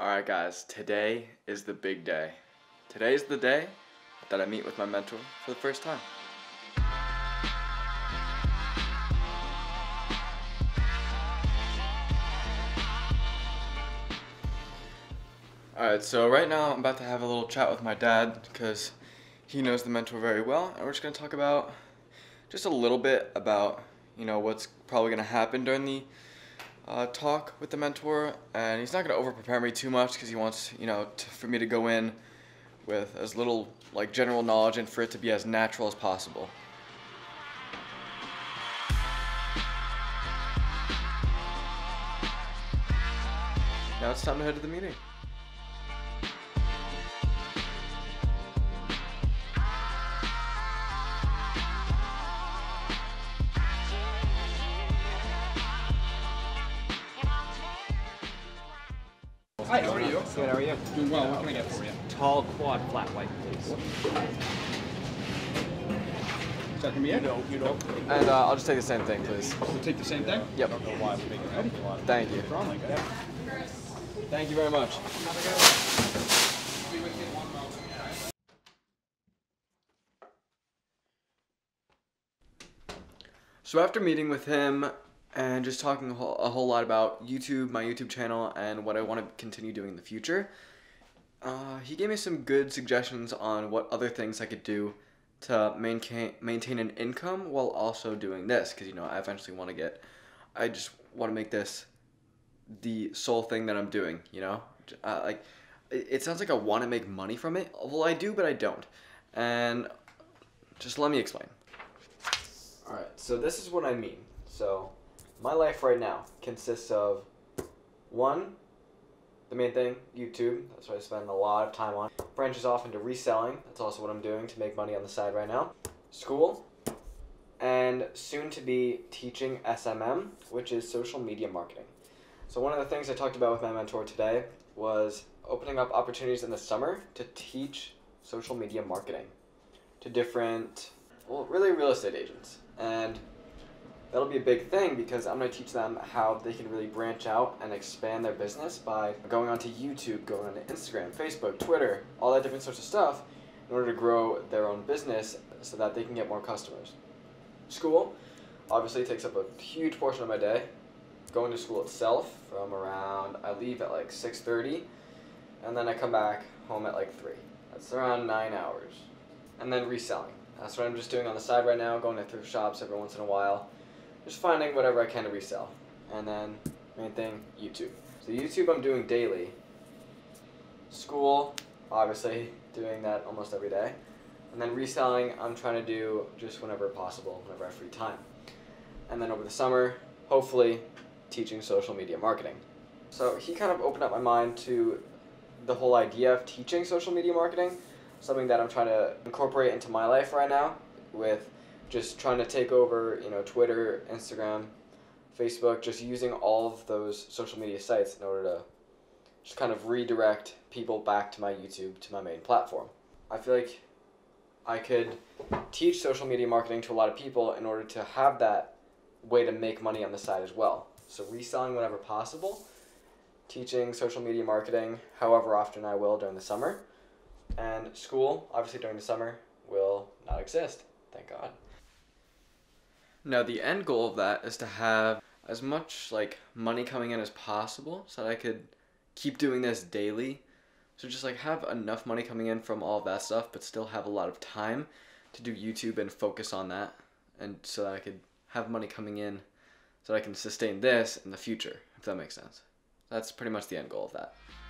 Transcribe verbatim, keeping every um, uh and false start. Alright guys, today is the big day. Today is the day that I meet with my mentor for the first time. Alright, so right now I'm about to have a little chat with my dad because he knows the mentor very well, and we're just going to talk about just a little bit about, you know, what's probably going to happen during the Uh, talk with the mentor, and he's not going to over prepare me too much because he wants, you know, to, for me to go in with as little like general knowledge and for it to be as natural as possible. Now it's time to head to the meeting. Hi, how are you? Good, how are you? Doing well, what can I get for you? Tall quad flat white, please. Is that going to be it? No, you don't. And uh, I'll just take the same thing, please. We'll take the same thing? Yep. I don't know why we make it ready. Thank you. Thank you very much. So after meeting with him, and just talking a whole, a whole lot about YouTube, my YouTube channel, and what I want to continue doing in the future, Uh, he gave me some good suggestions on what other things I could do to maintain maintain an income while also doing this, because, you know, I eventually want to get, I just want to make this the sole thing that I'm doing, you know? Uh, like, it, it sounds like I want to make money from it. Well, I do, but I don't. And just let me explain. All right, so this is what I mean. So my life right now consists of, one, the main thing, YouTube. That's what I spend a lot of time on. Branches off into reselling. That's also what I'm doing to make money on the side right now. School, and soon to be teaching S M M, which is social media marketing. So one of the things I talked about with my mentor today was opening up opportunities in the summer to teach social media marketing to different, well, really real estate agents. And that'll be a big thing because I'm going to teach them how they can really branch out and expand their business by going onto YouTube, going onto Instagram, Facebook, Twitter, all that different sorts of stuff in order to grow their own business so that they can get more customers. School obviously takes up a huge portion of my day. Going to school itself from around, I leave at like six thirty and then I come back home at like three. That's around nine hours. And then reselling. That's what I'm just doing on the side right now, going to thrift shops every once in a while. Just finding whatever I can to resell. And then, main thing, YouTube. So YouTube I'm doing daily. School, obviously, doing that almost every day. And then reselling, I'm trying to do just whenever possible, whenever I have free time. And then over the summer, hopefully, teaching social media marketing. So he kind of opened up my mind to the whole idea of teaching social media marketing, something that I'm trying to incorporate into my life right now with just trying to take over, you know, Twitter, Instagram, Facebook, just using all of those social media sites in order to just kind of redirect people back to my YouTube, to my main platform. I feel like I could teach social media marketing to a lot of people in order to have that way to make money on the side as well. So reselling whenever possible, teaching social media marketing however often I will during the summer, and school, obviously during the summer, will not exist, thank God. Now the end goal of that is to have as much like money coming in as possible so that I could keep doing this daily. So just like have enough money coming in from all of that stuff but still have a lot of time to do YouTube and focus on that, and so that I could have money coming in so that I can sustain this in the future, if that makes sense. That's pretty much the end goal of that.